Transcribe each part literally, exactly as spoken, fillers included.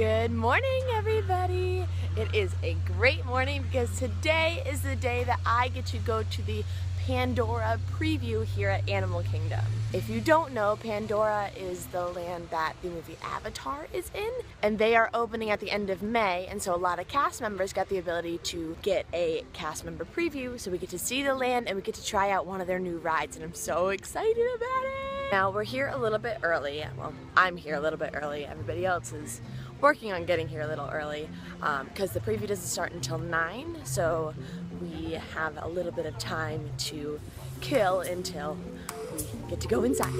Good morning, everybody. It is a great morning because today is the day that I get to go to the Pandora preview here at Animal Kingdom. If you don't know, Pandora is the land that the movie Avatar is in, and they are opening at the end of May, and so a lot of cast members got the ability to get a cast member preview, so we get to see the land and we get to try out one of their new rides, and I'm so excited about it. Now we're here a little bit early. Well, I'm here a little bit early. Everybody else is working on getting here a little early because um, the preview doesn't start until nine, so we have a little bit of time to kill until we get to go inside.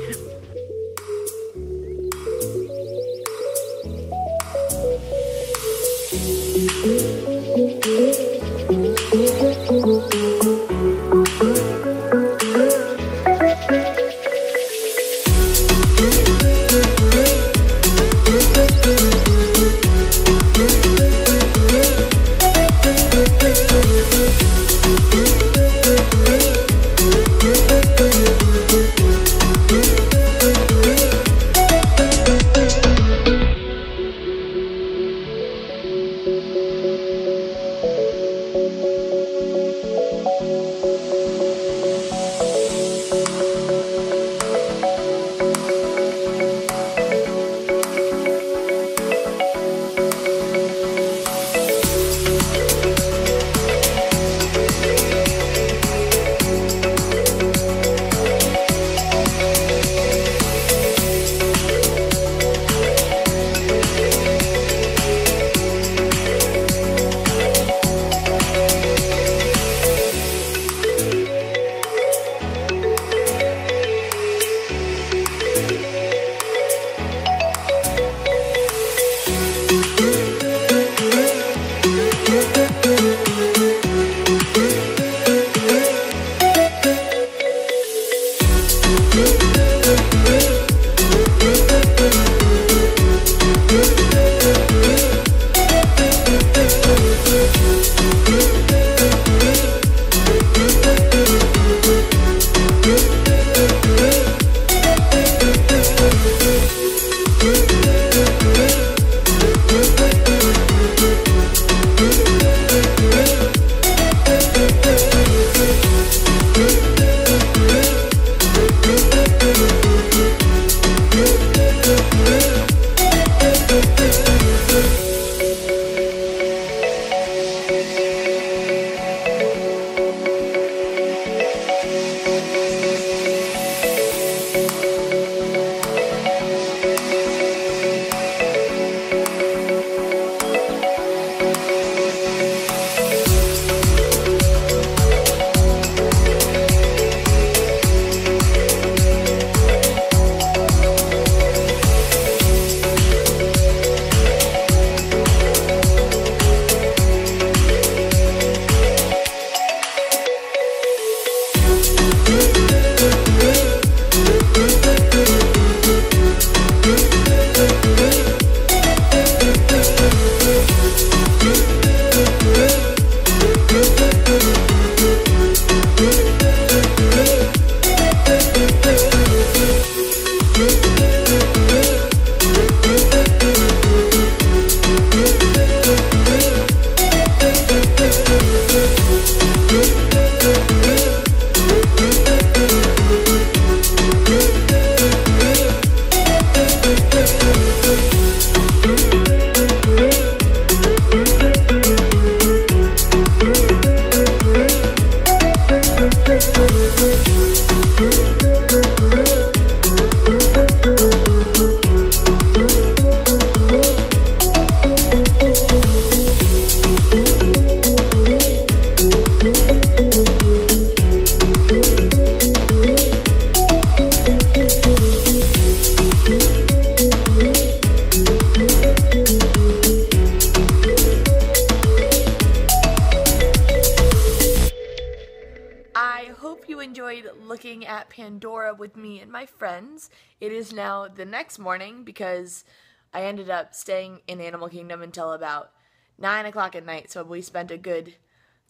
Looking at Pandora with me and my friends. It is now the next morning because I ended up staying in Animal Kingdom until about nine o'clock at night, so we spent a good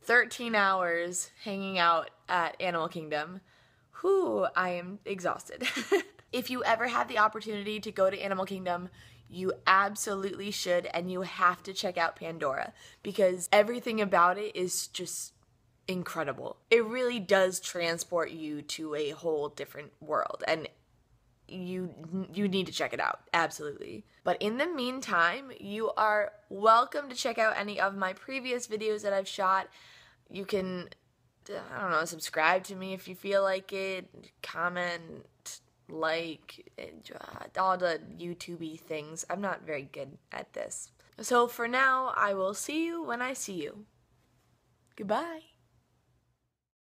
thirteen hours hanging out at Animal Kingdom. Whew, I am exhausted. If you ever have the opportunity to go to Animal Kingdom, you absolutely should, and you have to check out Pandora because everything about it is just incredible. It really does transport you to a whole different world, and you you need to check it out, absolutely. But in the meantime, you are welcome to check out any of my previous videos that I've shot. You can, I don't know, subscribe to me if you feel like it, comment, like, all the YouTube-y things. I'm not very good at this. So for now, I will see you when I see you. Goodbye.